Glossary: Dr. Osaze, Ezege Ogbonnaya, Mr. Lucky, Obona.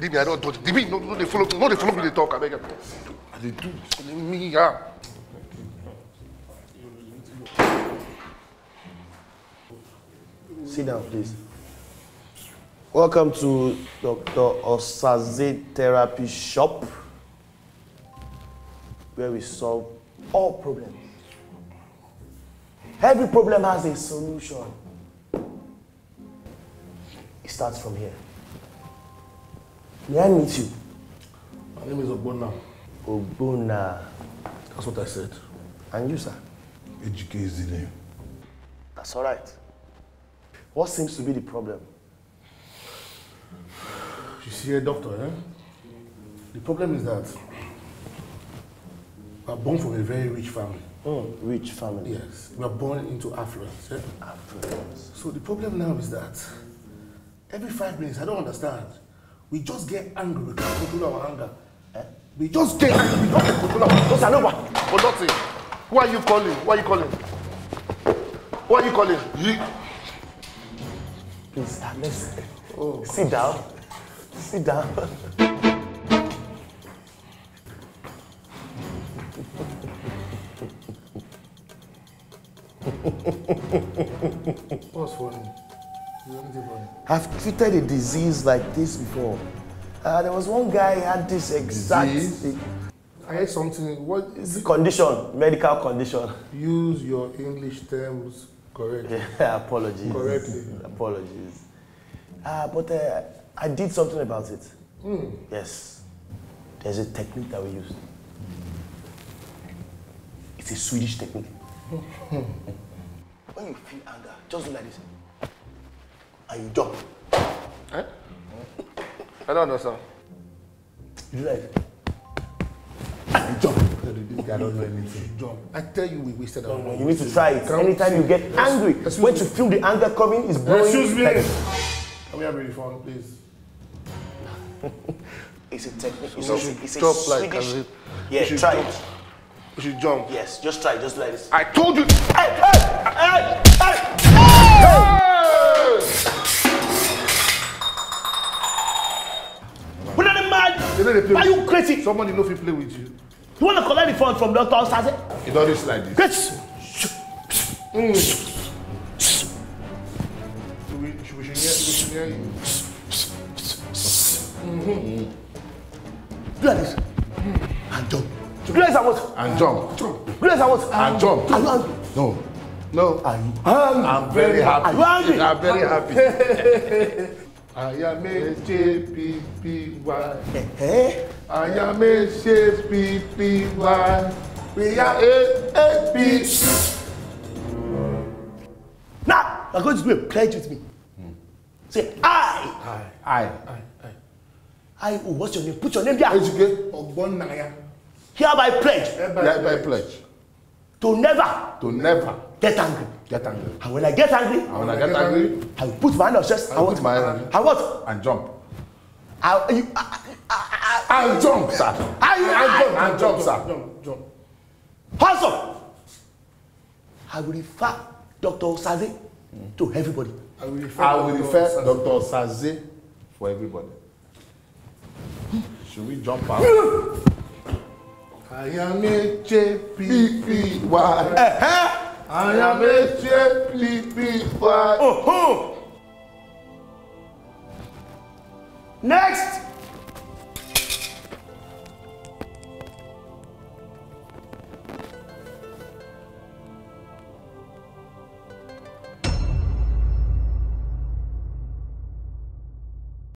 Leave me, I don't do it. Leave me, no, they follow me, they talk, I beg you. They do. Leave me, yeah. Sit down, please. Welcome to Dr. Osaze Therapy Shop, where we solve all problems. Every problem has a solution. It starts from here. May I meet you? My name is Obona. Obona. That's what I said. And you, sir? Ezege is the name. That's all right. What seems to be the problem? You see a doctor, eh? The problem is that we are born from a very rich family. Oh, rich family. Yes, we are born into affluence. Eh? Affluence. So the problem now is that every 5 minutes, I don't understand. We just get angry. We can't control our anger. Eh? We just get angry. We can't control our anger. Who are you calling? Who are you calling? Who are you calling? You... Please, sir, let's sit down. Sit down. What's funny? I've treated a disease like this before. There was one guy who had this exact thing. I heard something. What is it? Condition, medical condition. Use your English terms. Correctly. Apologies. Correctly. Apologies. But I did something about it. Mm. Yes. There's a technique that we use. It's a Swedish technique. When you feel anger, just do like this. And you jump. Eh? I don't understand. You do like this. And you jump. I don't know anything. John, I tell you, we wasted our money. You need to try it. Anytime you get angry, when you feel the anger coming, it's blowing. Excuse me. Can we have a refund, please? It's a technique. It's a Swedish. Like, yeah, try it. You should jump. Yes, just try it. Just like this. I told you. Hey, hey, hey, hey! What are the mad? Are you crazy? Somebody know if you play with you. You want to collect the phone from Dr. Osaze? It does like this. We should hear you. Do like this. And jump. Do like this and what? And jump. Do like this and what? And jump. Are you angry? No. No. Are you angry? I'm very happy. Are you angry? I'm very happy. I am a JPPY. I am a JPPY. We are a B. Now, you're going to do a pledge with me. Say, I. I. What's your name? Put your name there. Ezege Ogbonnaya. Hereby pledge. Hereby pledge. To never. To never. Get angry. Get angry. And when I get angry, I will put my hand on chest. I will put my hand. I what? And jump. I'll jump, sir. I'll jump, sir. Jump. Also, I will refer Dr. Osaze to everybody. I will refer Dr. Osaze for everybody. Should we jump out? I am a JPPY. I am a JPPY. Next!